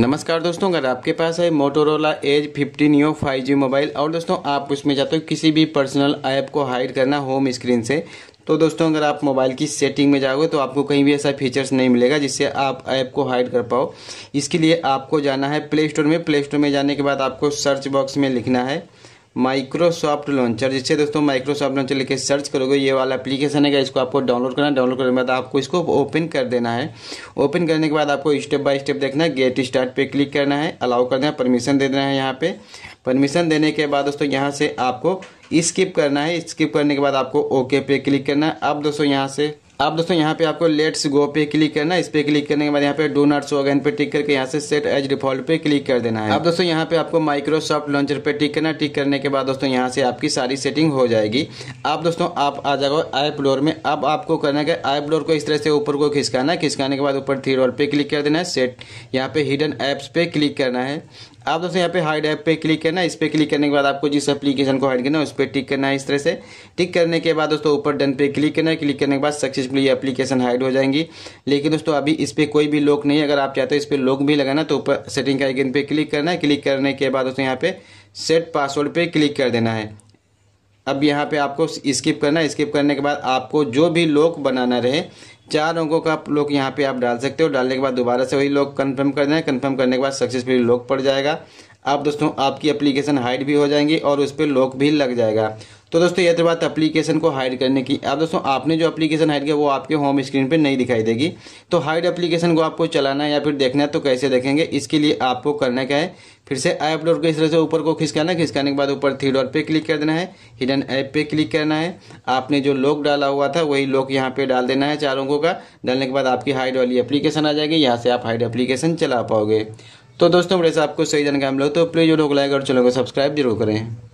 नमस्कार दोस्तों, अगर आपके पास है Motorola as 50 neo 5G mobile और दोस्तों आप उसमें जाते हो किसी भी पर्सनल ऐप को हाइड करना होम स्क्रीन से, तो दोस्तों अगर आप मोबाइल की सेटिंग में जाओगे तो आपको कहीं भी ऐसा फीचर्स नहीं मिलेगा जिससे आप ऐप को हाइड कर पाओ। इसके लिए आपको जाना है प्ले स्टोर में। प्ले स्टोर में जाने के बाद आपको सर्च बॉक्स में लिखना है माइक्रोसॉफ्ट लॉन्चर, जिससे दोस्तों माइक्रोसॉफ्ट लॉन्चर लिख के सर्च करोगे। ये वाला एप्लीकेशन है, इसको आपको डाउनलोड करना है। डाउनलोड करने के बाद आपको इसको ओपन कर देना है। ओपन करने के बाद आपको स्टेप बाय स्टेप देखना है। गेट स्टार्ट पे क्लिक करना है, अलाउ कर देना है, परमिशन दे देना है। यहाँ पे परमिशन देने के बाद दोस्तों यहाँ से आपको स्किप करना है। स्किप करने के बाद आपको ओके पे क्लिक करना है। अब दोस्तों यहाँ पे आपको लेट्स गो पे क्लिक करना है। इस पे क्लिक करने के बाद यहाँ पे डू नॉट शो अगेन पे टिक करके यहाँ से सेट एज डिफॉल्ट पे क्लिक कर देना है। अब दोस्तों यहाँ पे आपको माइक्रोसॉफ्ट लॉन्चर पे टिक करना है। टिक करने के बाद दोस्तों यहाँ से आपकी सारी सेटिंग हो जाएगी। अब दोस्तों आप आ जाओ आई एक्सप्लोरर में। अब आपको करना है आई एक्सप्लोरर को इस तरह से ऊपर को खिसकाना है। खिसकाने के बाद ऊपर थ्री डॉट पे क्लिक कर देना है। सेट यहाँ पे हिडन ऐप्स पे क्लिक करना है। आप दोस्तों यहाँ पे हाइड ऐप पे क्लिक करना है। इस पे क्लिक करने के बाद आपको जिस एप्लीकेशन को हाइड करना है उस पर टिक करना है। इस तरह से टिक करने के बाद दोस्तों ऊपर डन पे क्लिक करना है। क्लिक करने के बाद सक्सेसफुली ये एप्लीकेशन हाइड हो जाएंगी। लेकिन दोस्तों अभी इस पर कोई भी लॉक नहीं है। अगर आप चाहते हो इस पर लॉक भी लगाना तो ऊपर सेटिंग के आइकन पे क्लिक करना है। क्लिक करने के बाद दोस्तों यहाँ पे सेट पासवर्ड पे क्लिक कर देना है। अब यहाँ पे आपको स्किप करना है। स्किप करने के बाद आपको जो भी लॉक बनाना रहे, 4 अंकों का लॉक यहाँ पे आप डाल सकते हो। डालने के बाद दोबारा से वही लॉक कन्फर्म कर देना है। कन्फर्म करने के बाद सक्सेसफुली लॉक पड़ जाएगा। अब दोस्तों आपकी एप्लीकेशन हाइड भी हो जाएंगी और उस पर लॉक भी लग जाएगा। तो दोस्तों ये तो बात एप्लीकेशन को हाइड करने की। अब दोस्तों आपने जो एप्लीकेशन हाइड किया वो आपके होम स्क्रीन पे नहीं दिखाई देगी। तो हाइड एप्लीकेशन को आपको चलाना है या फिर देखना है, तो कैसे देखेंगे? इसके लिए आपको करना क्या है, फिर से ऐप डॉट को इस तरह से ऊपर को खिसकाना है। खिसकाने के बाद ऊपर थ्री डॉट पे क्लिक कर देना है। हिडन ऐप पे क्लिक करना है। आपने जो लॉक डाला हुआ था वही लॉक यहाँ पे डाल देना है, 4 अंकों का। डालने के बाद आपकी हाइड वाली एप्लीकेशन आ जाएगी। यहाँ से आप हाइड एप्लीकेशन चला पाओगे। तो दोस्तों बड़े से आपको सही जानकारी मिले तो प्लीज वीडियो को लाइक और चैनल को सब्सक्राइब जरूर करें।